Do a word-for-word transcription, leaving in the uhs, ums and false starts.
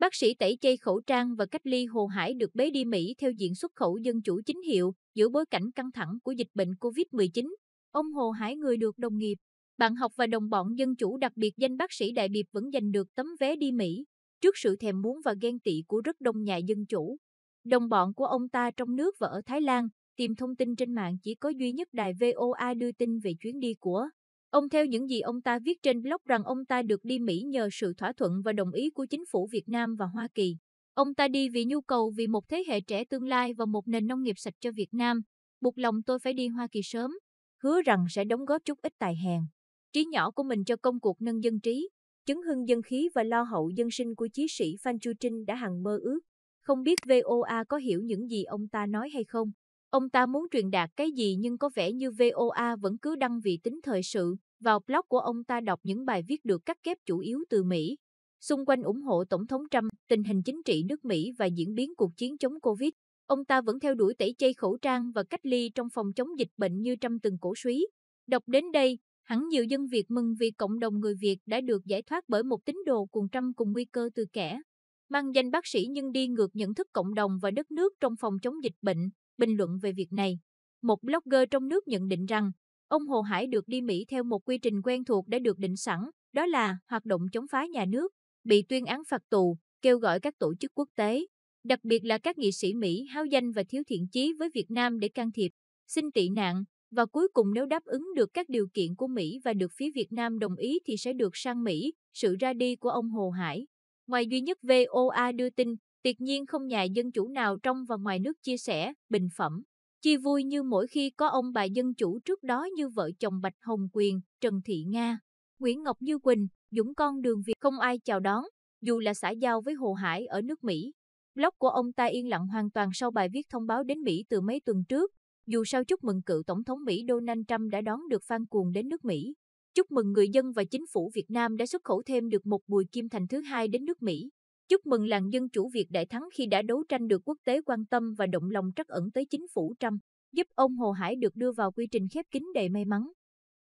Bác sĩ tẩy chay khẩu trang và cách ly Hồ Hải được bế đi Mỹ theo diện xuất khẩu dân chủ chính hiệu giữa bối cảnh căng thẳng của dịch bệnh covid mười chín. Ông Hồ Hải, người được đồng nghiệp, bạn học và đồng bọn dân chủ đặc biệt danh bác sĩ đại biệt, vẫn giành được tấm vé đi Mỹ trước sự thèm muốn và ghen tị của rất đông nhà dân chủ. Đồng bọn của ông ta trong nước và ở Thái Lan, tìm thông tin trên mạng chỉ có duy nhất đài vê o a đưa tin về chuyến đi của ông. Theo những gì ông ta viết trên blog rằng ông ta được đi Mỹ nhờ sự thỏa thuận và đồng ý của chính phủ Việt Nam và Hoa Kỳ. Ông ta đi vì nhu cầu vì một thế hệ trẻ tương lai và một nền nông nghiệp sạch cho Việt Nam. Buộc lòng tôi phải đi Hoa Kỳ sớm, hứa rằng sẽ đóng góp chút ít tài hèn, trí nhỏ của mình cho công cuộc nâng dân trí, chấn hưng dân khí và lo hậu dân sinh của chí sĩ Phan Chu Trinh đã hằng mơ ước. Không biết vê o a có hiểu những gì ông ta nói hay không? Ông ta muốn truyền đạt cái gì nhưng có vẻ như vê o a vẫn cứ đăng vị tính thời sự vào blog của ông ta, đọc những bài viết được cắt ghép chủ yếu từ Mỹ, xung quanh ủng hộ Tổng thống Trump, tình hình chính trị nước Mỹ và diễn biến cuộc chiến chống Covid. Ông ta vẫn theo đuổi tẩy chay khẩu trang và cách ly trong phòng chống dịch bệnh như Trump từng cổ súy. Đọc đến đây, hẳn nhiều dân Việt mừng vì cộng đồng người Việt đã được giải thoát bởi một tín đồ cuồng Trump cùng nguy cơ từ kẻ mang danh bác sĩ nhưng đi ngược nhận thức cộng đồng và đất nước trong phòng chống dịch bệnh. Bình luận về việc này, một blogger trong nước nhận định rằng ông Hồ Hải được đi Mỹ theo một quy trình quen thuộc đã được định sẵn, đó là hoạt động chống phá nhà nước, bị tuyên án phạt tù, kêu gọi các tổ chức quốc tế, đặc biệt là các nghị sĩ Mỹ háo danh và thiếu thiện chí với Việt Nam để can thiệp, xin tị nạn, và cuối cùng nếu đáp ứng được các điều kiện của Mỹ và được phía Việt Nam đồng ý thì sẽ được sang Mỹ. Sự ra đi của ông Hồ Hải, ngoài duy nhất vê o a đưa tin, tuyệt nhiên không nhà dân chủ nào trong và ngoài nước chia sẻ, bình phẩm, chia vui như mỗi khi có ông bà dân chủ trước đó như vợ chồng Bạch Hồng Quyền, Trần Thị Nga, Nguyễn Ngọc Như Quỳnh, Dũng Con Đường Việt. Không ai chào đón, dù là xã giao với Hồ Hải ở nước Mỹ. Blog của ông ta yên lặng hoàn toàn sau bài viết thông báo đến Mỹ từ mấy tuần trước. Dù sao chúc mừng cựu Tổng thống Mỹ Donald Trump đã đón được Phan Cuồng đến nước Mỹ. Chúc mừng người dân và chính phủ Việt Nam đã xuất khẩu thêm được một Bùi Kim Thành thứ hai đến nước Mỹ. Chúc mừng làng dân chủ Việt đại thắng khi đã đấu tranh được quốc tế quan tâm và động lòng trắc ẩn tới chính phủ Trump, giúp ông Hồ Hải được đưa vào quy trình khép kín đầy may mắn.